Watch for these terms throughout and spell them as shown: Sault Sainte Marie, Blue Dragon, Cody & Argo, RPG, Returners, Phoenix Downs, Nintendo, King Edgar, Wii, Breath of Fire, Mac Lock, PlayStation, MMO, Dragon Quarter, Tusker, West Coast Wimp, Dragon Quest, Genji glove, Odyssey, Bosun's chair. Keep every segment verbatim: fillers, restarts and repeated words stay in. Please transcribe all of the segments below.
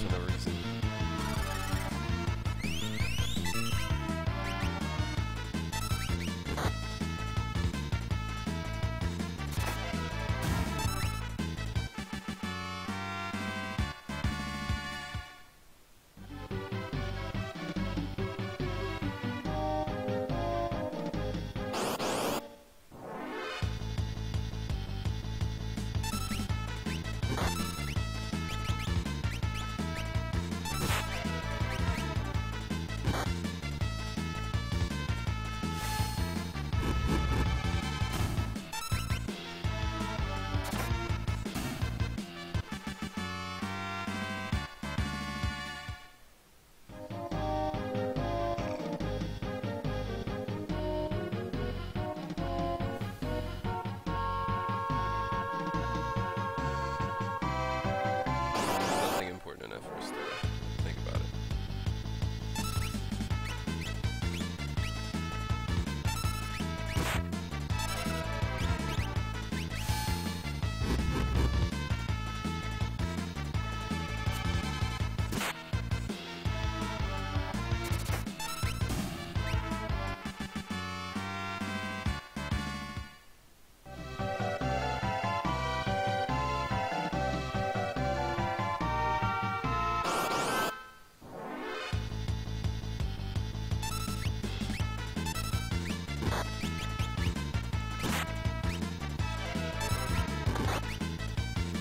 themselves for no reason.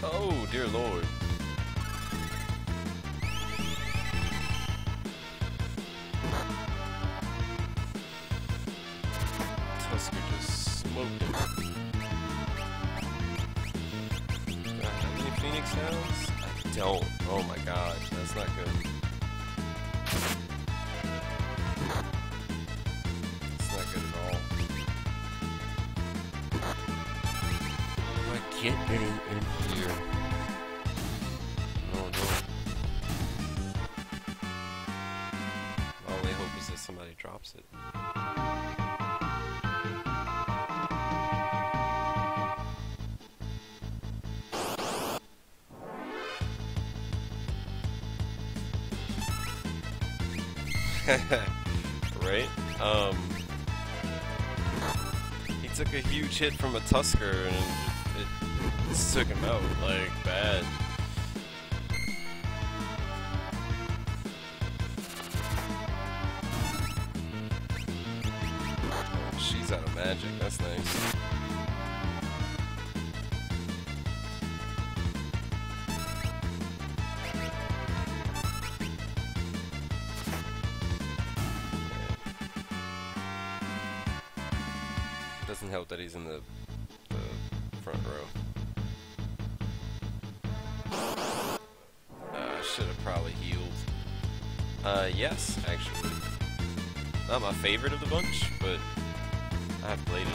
Oh, dear Lord. Tusker just smoked him. Do I have any Phoenix Downs? I don't. Oh my god, that's not good. That's not good at all. Am I getting in here? Somebody drops it. Right? Um, he took a huge hit from a Tusker and it, it took him out, like, bad. Magic, that's nice. Yeah. Doesn't help that he's in the, the front row. Uh, should have probably healed. Uh, yes, actually. Not my favorite of the bunch, but I have played it.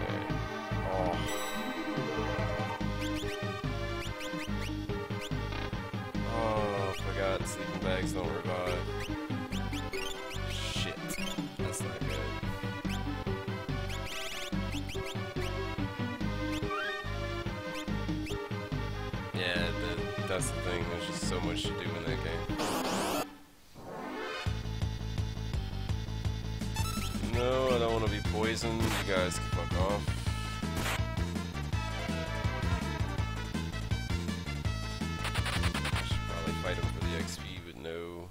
Alright. Oh. Oh, I forgot. Sleeping bags don't revive. Shit. That's not good. That's the thing, there's just so much to do in that game. No, I don't want to be poisoned. You guys can fuck off. I should probably fight him for the X P, but no.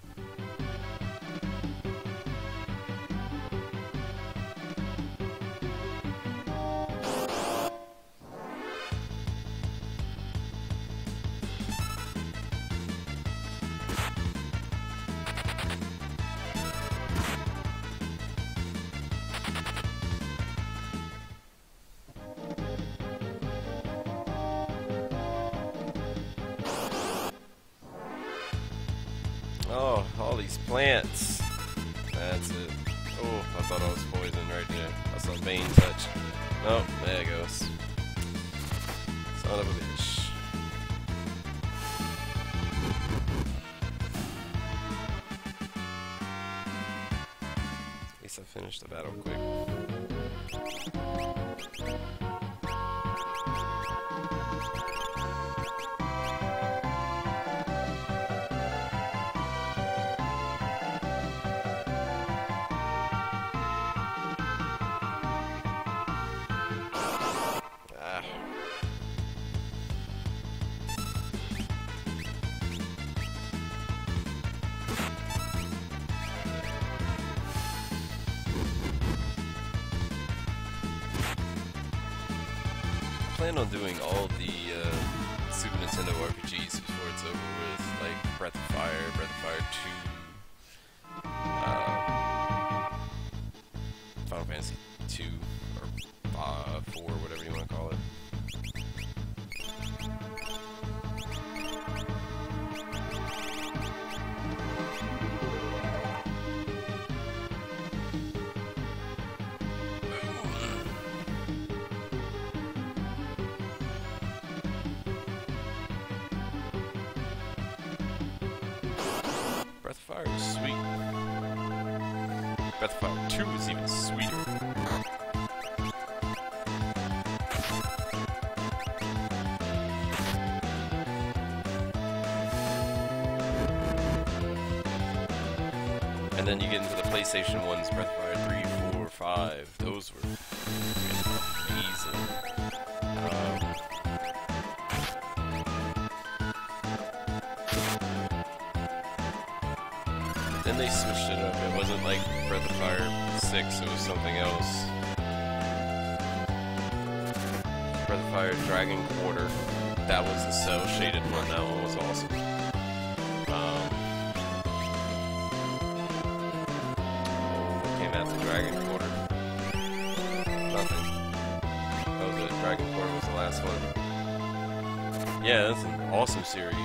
Oh, all these plants. That's it. Oh, I thought I was poisoned right there. I saw Bane touch. Nope, there it goes. Son of a bitch. At least I finished the battle quick. I plan on doing all the uh, Super Nintendo R P Gs before it's over with, like Breath of Fire, Breath of Fire two, uh, Final Fantasy two, or uh, four, whatever you want to call it. And then you get into the PlayStation ones, Breath of Fire three, four, five, those were amazing. Um, then they switched it up, it wasn't like Breath of Fire six, it was something else. Breath of Fire Dragon Quarter, that was the cell-shaded one, that one was awesome. Dragon Quarter. Nothing. That was it. Dragon Quarter was the last one. Yeah, that's an awesome series.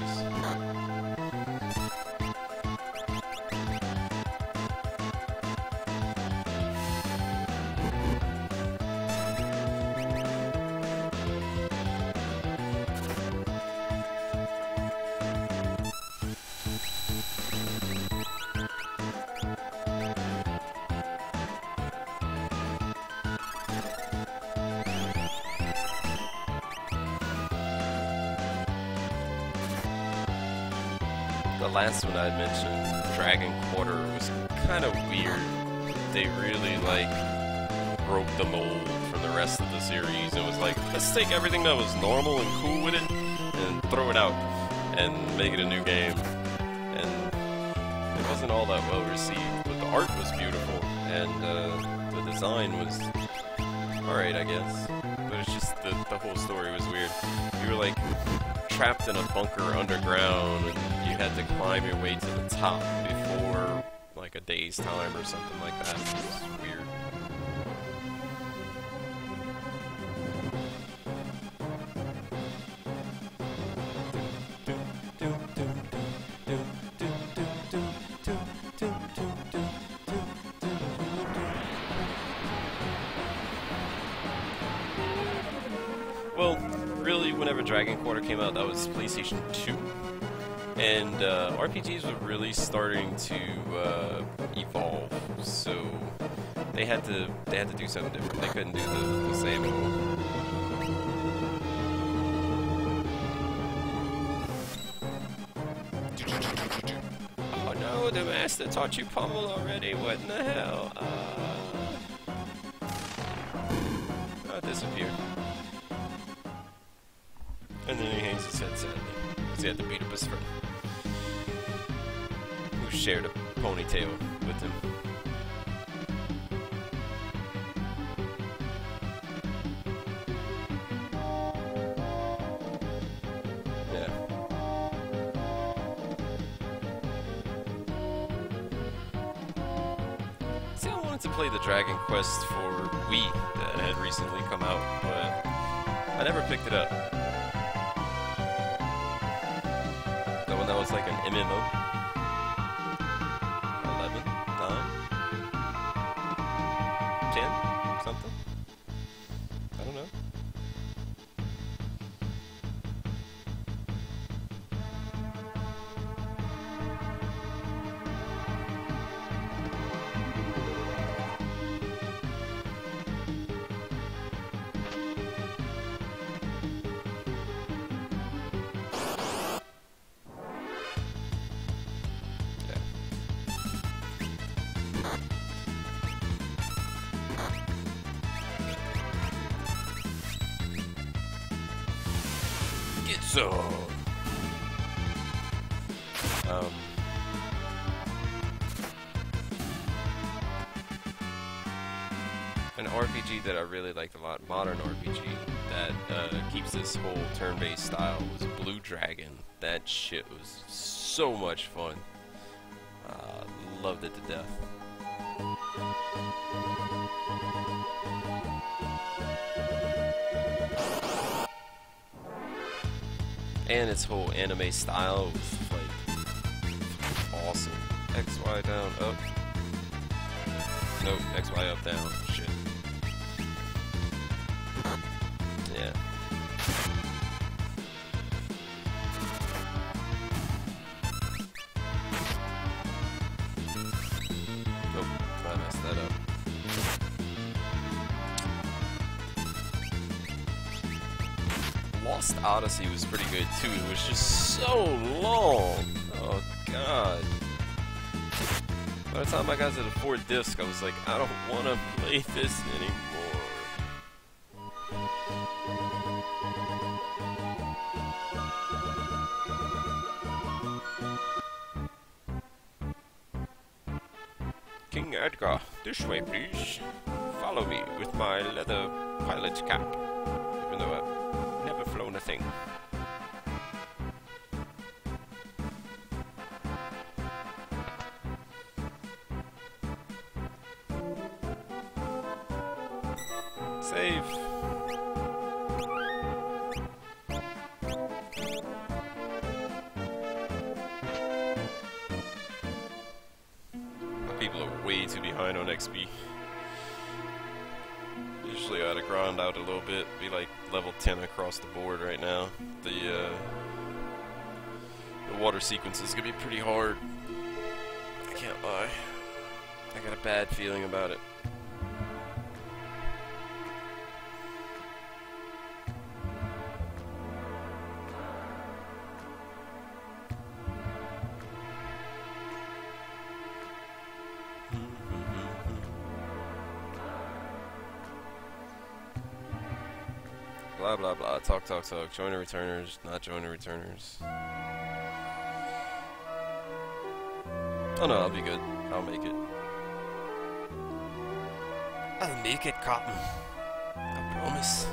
The last one I had mentioned, Dragon Quarter, was kind of weird. They really, like, broke the mold from the rest of the series. It was like, let's take everything that was normal and cool with it, and throw it out, and make it a new game. And it wasn't all that well received, but the art was beautiful, and uh, the design was alright, I guess. But it's just, the, the whole story was weird. You were, like, trapped in a bunker underground, and you had to climb your way to the top before, like, a day's time or something like that. It was weird. Well, really, whenever Dragon Quarter came out, that was PlayStation two. And uh, R P Gs were really starting to uh, evolve, so they had to they had to do something different. They couldn't do the, the same anymore. Oh no, the master taught you pummel already. What in the hell? Uh, it disappeared, and then he hangs his headset at me. He had to beat up his friend, who shared a ponytail with him. Yeah. See, I wanted to play the Dragon Quest for Wii that had recently come out, but I never picked it up. That was like an M M O. eleven, nine, ten, something. I don't know. So, um, an R P G that I really liked a lot, modern R P G, that uh, keeps this whole turn-based style was Blue Dragon. That shit was so much fun. Uh, loved it to death. And its whole anime style was like awesome. X, Y, down, up. Nope, X, Y, up, down. Shit. Yeah. Nope, I messed that up. Odyssey was pretty good too. It was just so long. Oh god. By the time I got to the fourth disc, I was like, I don't want to play this anymore. King Edgar, this way please. Follow me with my leather pilot's cap. Even though I flown a thing. Save. My people are way too behind on X P. Usually I ought to grind out a little bit, be like level ten across the board right now. The, uh, the water sequence is going to be pretty hard. I can't lie. I got a bad feeling about it. Blah blah blah, talk talk talk, join the Returners, not join the Returners. Oh no, I'll be good. I'll make it. I'll make it, Cotton. I promise.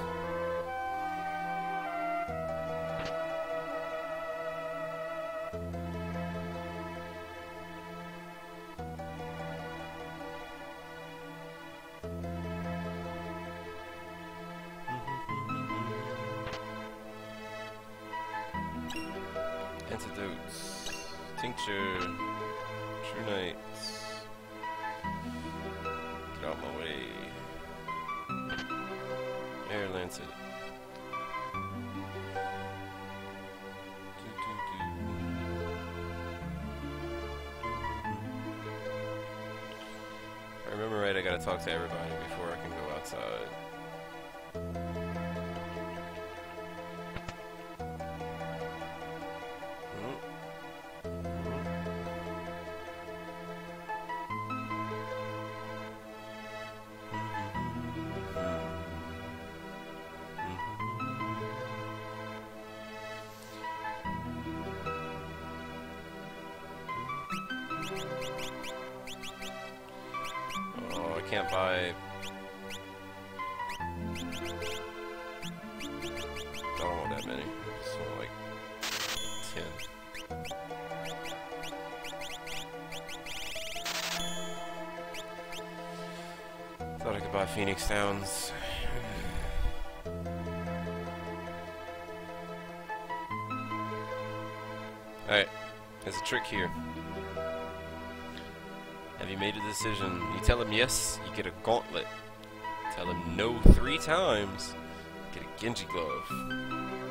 Antidotes, tincture, true knights. Get out my way. Air lancet. Do, do, do. I remember right, I gotta talk to everybody before I can go outside. Can't buy. I don't want that many. So like ten. Thought I could buy Phoenix Downs. Alright, there's a trick here. Have you made a decision? You tell him yes, you get a gauntlet. Tell him no three times, get a Genji glove.